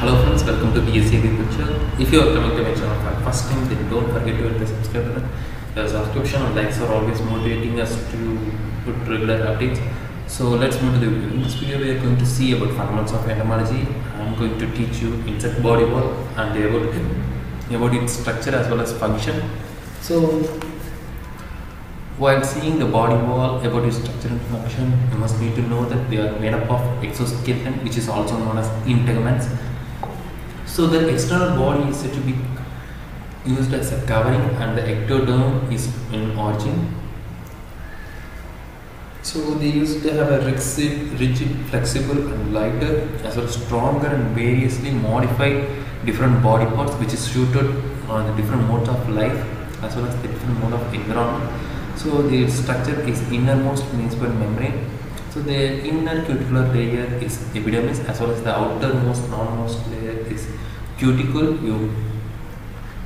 Hello friends, welcome to BSC Agriculture. If you are coming to my channel for the first time, then don't forget to hit the subscribe button. The subscription and likes are always motivating us to put regular updates. So let's move to the video. In this video, we are going to see about fundamentals of entomology. I am going to teach you insect body wall and about its structure as well as function. So while seeing the body wall, about its structure and function, you must need to know that they are made up of exoskeleton, which is also known as integument. So the external body is said to be used as a covering, and the ectoderm is in origin. So they used to have a rigid, flexible and lighter, as well as stronger and variously modified different body parts, which is suited on the different modes of life as well as the different mode of environment. So their structure is innermost municipal membrane. So the inner cuticular layer is epidermis, as well as the outermost normost layer is cuticle.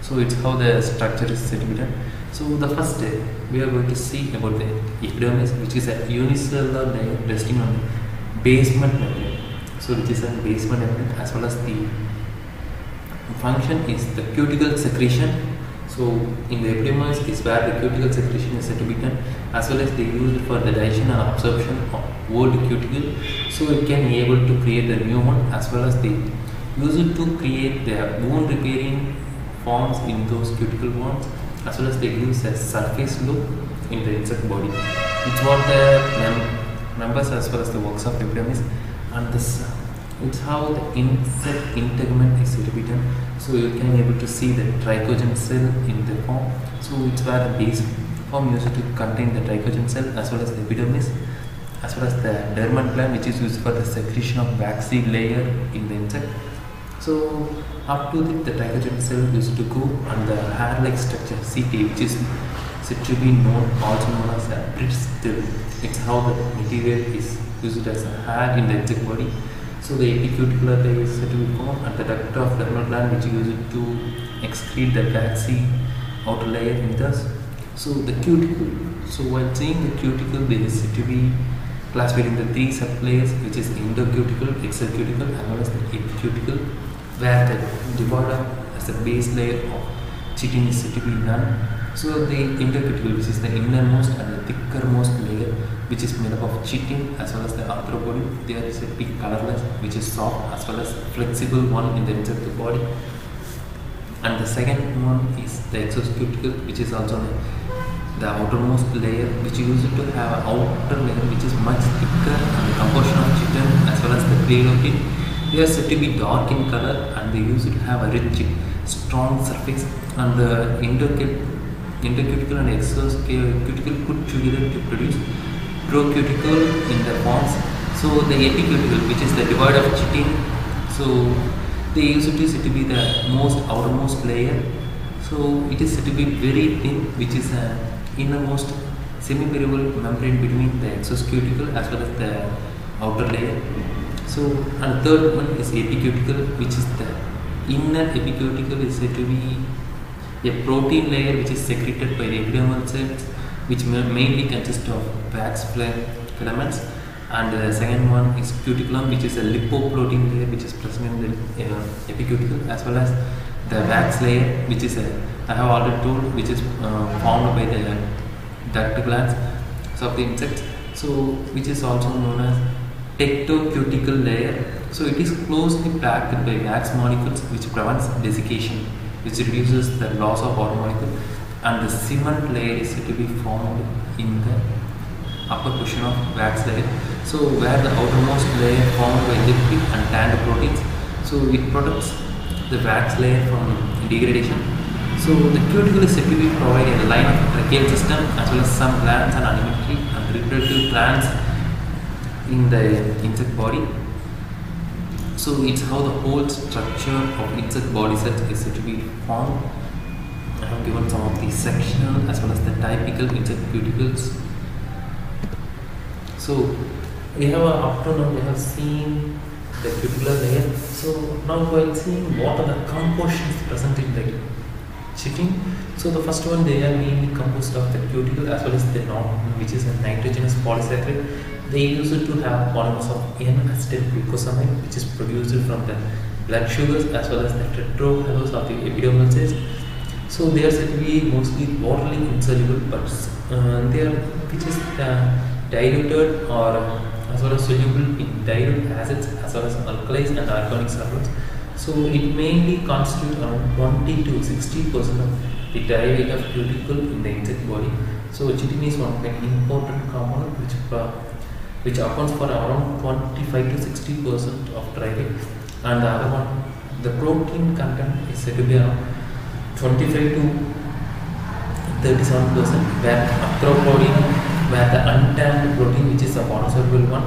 So it's how the structure is said to be done. So the first day we are going to see about the epidermis, which is a unicellular layer resting on the basement membrane. So which is a basement membrane, as well as the function is the cuticle secretion. So in the epidermis is where the cuticle secretion is said to be done, as well as they use it for the digestion and absorption of old cuticle. So it can be able to create the new one, as well as they use it to create their wound repairing forms in those cuticle wounds, as well as they use a surface look in the insect body. It's what the members as well as the works of epidermis, and this it's how the insect integument is said to be done. So you can be able to see the trichogen cell in the form. So it's where the base form used to contain the trichogen cell, as well as the epidermis, as well as the dermal gland, which is used for the secretion of waxy layer in the insect. So up to the trichogen cell used to go on the hair-like structure CT, which is said to be known, also known as a bristle. It's how the material is used as a hair in the insect body. So the epicuticular layer is said to be formed at the duct of dermal gland, which uses it to excrete the waxy outer layer in this. So the cuticle. So while seeing the cuticle, they is said to be classified in the three sublayers, which is endocuticle, exocuticle, as well as the epicuticle, where the divider as the base layer of chitin is said to be done. So the intercuticle, which is the innermost and the thickermost layer, which is made up of chitin as well as the arthropody. There is a big colorless, which is soft as well as flexible one in the insect body. And the second one is the exocuticle, which is also the outermost layer, which used to have an outer layer which is much thicker and the composition of chitin as well as the scleroprotein. They are said to be dark in color, and they used to have a rich, strong surface. And the intercuticle and exocuticle put together to produce procuticle in the forms. So the epicuticle, which is the divider of chitin, so they use it to be the most outermost layer. So it is said to be very thin, which is an innermost semi-permeable membrane between the exocuticle as well as the outer layer. So and third one is epicuticle, which is the inner epicuticle is said to be a protein layer which is secreted by the epidermal cells, which mainly consists of wax filaments. And the second one is cuticulum, which is a lipoprotein layer which is present in the epicuticle, as well as the wax layer, which is I have already told, which is formed by the duct glands of the insects. So which is also known as tectocuticle layer. So it is closely packed by wax molecules, which prevents desiccation, which reduces the loss of water molecule. And the cement layer is said to be formed in the upper portion of wax layer, so where the outermost layer formed by lipid and tanned proteins. So it protects the wax layer from degradation. So the cuticle is said to be providing a line of tracheal system, as well as some glands and alimentary and reproductive glands in the insect body. So it's how the whole structure of insect body cells is said to be formed. I have given some of the sectional as well as the typical insect cuticles. So we have up to now we have seen the cuticular layer. So now while seeing what are the compositions present in the chitin. So the first one, they are mainly composed of the cuticle as well as the non, which is a nitrogenous polysaccharide. They use it to have polymers of N-acetyl glucosamine, which is produced from the blood sugars as well as the tetrorhalose of the epidermal cells. So they are said to be mostly waterily insoluble, but they are which is diluted or as well as soluble in dilute acids as well as alkalis and organic solvents. So it mainly constitutes around 20 to 60% of the dry weight of cuticle in the insect body. So chitin is one of an important component which accounts for around 25 to 60% of dry weight, and the other one, the protein content, is said to be around 25 to 37%, where acroprotein, where the untanned protein, which is a water-soluble one,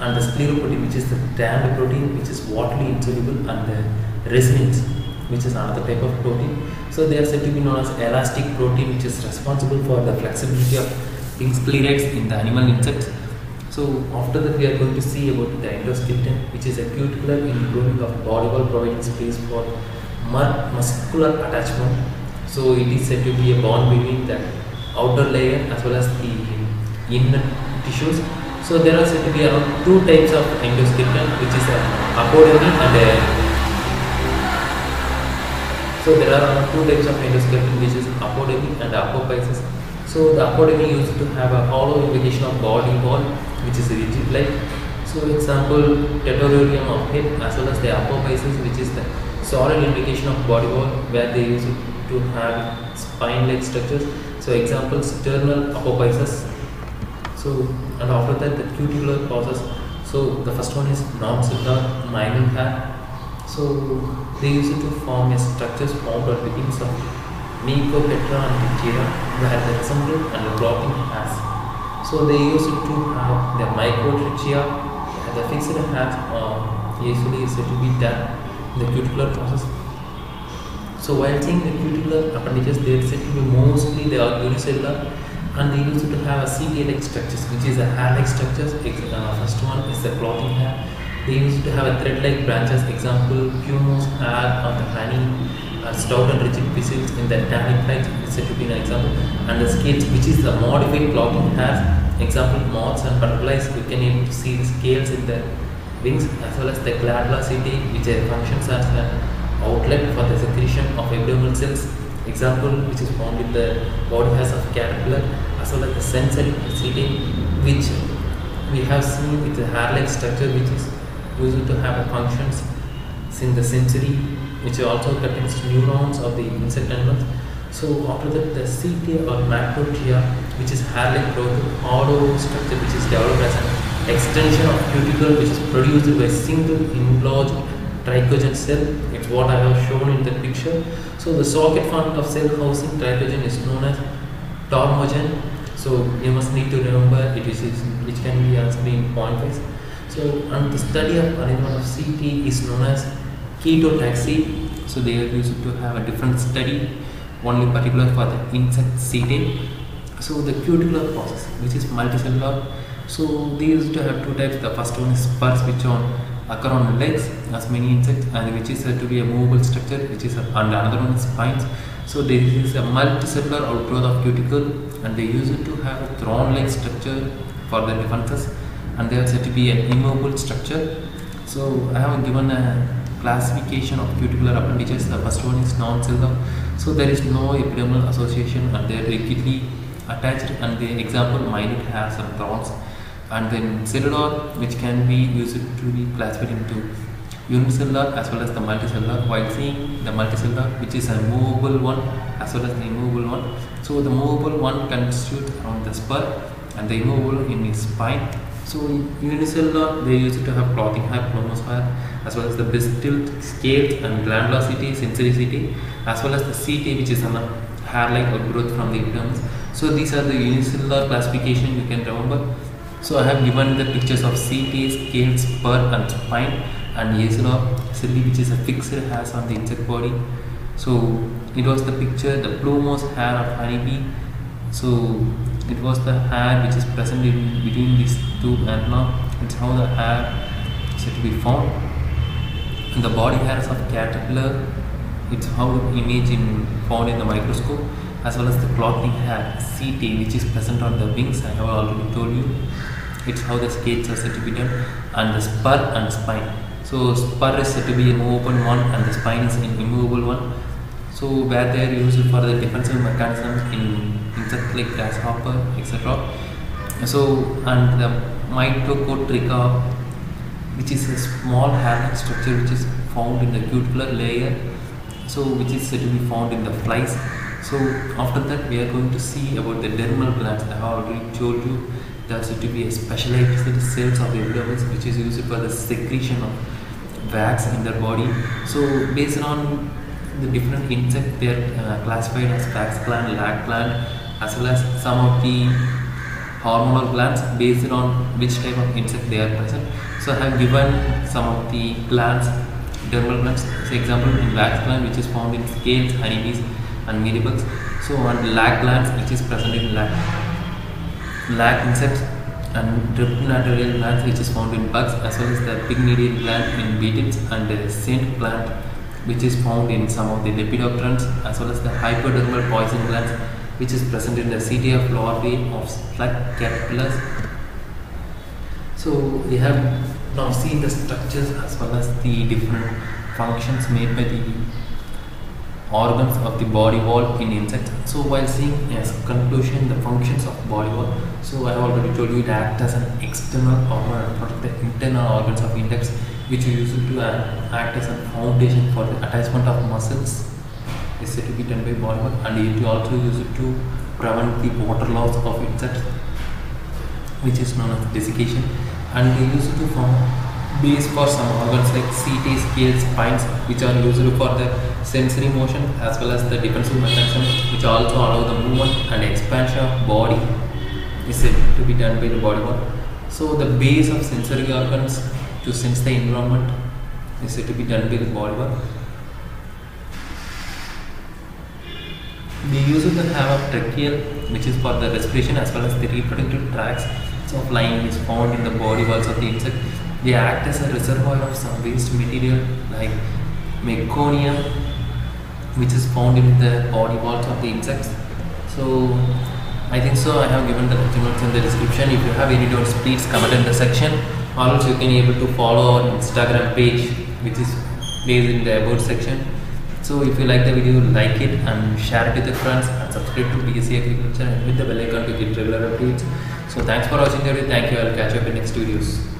and the scleroprotein, which is the tanned protein, which is waterly insoluble, and the resilins, which is another type of protein. So they are said to be known as elastic protein, which is responsible for the flexibility of things sclerates in the animal insects. So after that we are going to see about the endoskeleton, which is a cuticular enclosure of body wall providing space for muscular attachment. So it is said to be a bond between the outer layer as well as the inner tissues. So there are said to be around two types of endoskeleton, which is apodemy and so there are two types of endoskeleton, which is apodemy and apophysis. So the apodemy used to have a hollow invitation of body wall, which is rigid like. So example, tetrorium of head as well as the apophysis, which is the solid invitation of body wall, where they used to have spine-like structures. So example, sternal apophysis. So and after that the cuticular process. So the first one is non-seta minor hair. So they used to form a structure formed or within some microtrichia and bacteria, where the resemblance and the blocking has. So they used to have the microtrichia, the fixed has usually is said to be done in the cuticular process. So while seeing the cuticular appendages, they are said to be mostly they are unicellular, and they used to have a CT-like structures, which is a hair-like structures. First one is the clothing hair. They used to have a thread-like branches, example pumose hair on the honey, stout and rigid bristles in the tannic plates, is said to be an example, and the scales, which is the modified clothing hairs, example moths and butterflies, you can even see the scales in the wings, as well as the glandular city, which functions as an outlet for the secretion of abdominal cells, example which is found in the body hairs of caterpillar, as well as the sensory city, which we have seen with the hair-like structure, which is used to have a functions in the sensory, which also contains neurons of the insect animals. So after that the seta or macrotrichia, which is hair-like growth, hollow structure which is developed as an extension of cuticle, which is produced by single enlarged trichogen cell. It's what I have shown in the picture. So the socket front of cell housing trichogen is known as tormogen. So you must need to remember it is which can be asked in point wise. So and the study of arrangement of CT is known as chaetotaxy. So they are used to have a different study only particular for the insect chitin. So the cuticular process, which is multicellular, so they used to have two types. The first one is spurs, which occur on legs as many insects, and which is said to be a movable structure, which is and another one is spines. So this is a multicellular outgrowth of cuticle, and they used to have a thorn-like structure for their defenses, and they are said to be an immovable structure. So I have given a classification of cuticular appendages. The first one is non-cellular, so there is no epidermal association, and they are rigidly attached, and the example minute hairs and thorns. And then cellular, which can be used to be classified into unicellular as well as the multicellular. While seeing the multicellular, which is a movable one as well as the immovable one. So the movable one constitutes around the spur, and the immovable in its spine. So unicellular, they used to have clothing hair, plumose hair, as well as the bristled scales and glandular CT, sensory CT, as well as the CT, which is a hair-like outgrowth from the epidermis. So these are the unicellular classification you can remember. So I have given the pictures of CT, scales, spur and spine, and acellar celli, which is a fixed hair on the insect body. So it was the picture, the plumose hair of honeybee. So it was the hair which is present in between these two, and now it's how the hair is said to be formed. And the body hairs of caterpillar, it's how the image found in the microscope, as well as the clothing hair CT, which is present on the wings. I have already told you it's how the scales are said to be done, and the spur and spine. So spur is said to be an open one and the spine is an immovable one. So where they are used for the defensive mechanisms in insects like grasshopper, etc. So, and the microtrichia, which is a small hair-like structure which is found in the cuticular layer, so which is said to be found in the flies. So after that we are going to see about the dermal glands. I have already told you that's said to be a specialized cells of the epidermis which is used for the secretion of wax in their body. So based on the different insects, they are classified as wax gland, lag gland, as well as some of the hormonal glands based on which type of insect they are present. So I have given some of the glands, dermal glands, for example in wax gland which is found in scales, honeybees and mealybugs. So on lag glands which is present in lag insects, and drepanatorial glands which is found in bugs, as well as the pycnidal gland in beetles, and the scent gland which is found in some of the lepidopterans, as well as the hypodermal poison glands which is present in the Cetia florae of slug caterpillars. So we have now seen the structures as well as the different functions made by the organs of the body wall in insects. So while seeing as conclusion the functions of body wall, so I have already told you it acts as an external organ and protect the internal organs of insects, which we use to act as a foundation for the attachment of muscles. Is said to be done by body wall, and it also used to prevent the water loss of insects, which is known as desiccation, and they use it to form base for some organs like setae, scales, spines, which are used for the sensory motion as well as the defensive mechanism, which also allow the movement and expansion of body. Is said to be done by the body wall. So the base of sensory organs to sense the environment is said to be done by the body wall. They use it to have a tracheal, which is for the respiration as well as the reproductive tracts. So flying is found in the body walls of the insect. They act as a reservoir of some waste material like meconium, which is found in the body walls of the insects. So I think so I have given the lecture notes in the description. If you have any doubts, please comment in the section, or else you can be able to follow our Instagram page which is placed in the about section. So if you like the video, like it and share it with your friends, and subscribe to BSC Agriculture and hit the bell icon to get regular updates. So thanks for watching the video. Thank you. I'll catch you up in next videos.